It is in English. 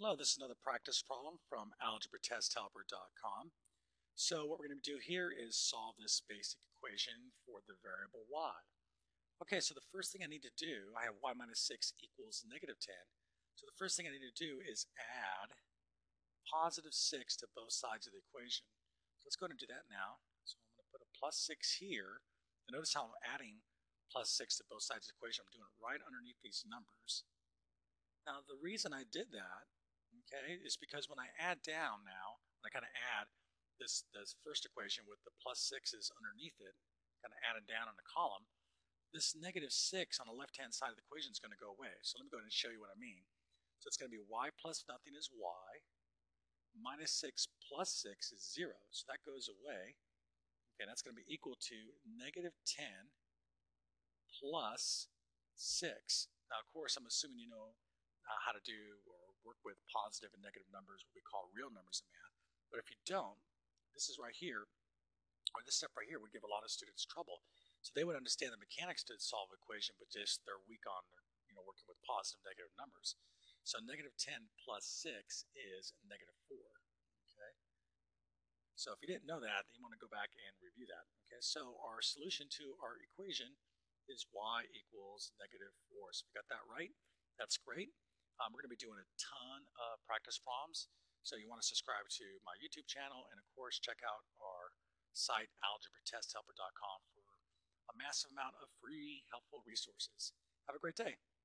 Hello, this is another practice problem from AlgebraTestHelper.com. So what we're going to do here is solve this basic equation for the variable y. Okay, so the first thing I need to do, I have y minus 6 equals negative 10. So the first thing I need to do is add positive 6 to both sides of the equation. So let's go ahead and do that now. So I'm going to put a plus 6 here. And notice how I'm adding plus 6 to both sides of the equation. I'm doing it right underneath these numbers. Now the reason I did that, okay, is because when I add down now, when I kind of add this first equation with the plus 6's underneath it, kind of added down in a column, this negative 6 on the left-hand side of the equation is going to go away. So let me go ahead and show you what I mean. So it's going to be y plus nothing is y, minus 6 plus 6 is 0. So that goes away. Okay, that's going to be equal to negative 10 plus 6. Now, of course, I'm assuming you know how to do or work with positive and negative numbers, what we call real numbers in math. But if you don't, this is right here, or this step right here would give a lot of students trouble. So they would understand the mechanics to solve an equation, but just they're weak on working with positive negative numbers. So negative 10 plus 6 is negative 4. Okay. So if you didn't know that, then you want to go back and review that. Okay. So our solution to our equation is y equals negative 4. So we got that right. That's great. We're going to be doing a ton of practice problems. So you want to subscribe to my YouTube channel and, of course, check out our site, AlgebraTestHelper.com, for a massive amount of free, helpful resources. Have a great day.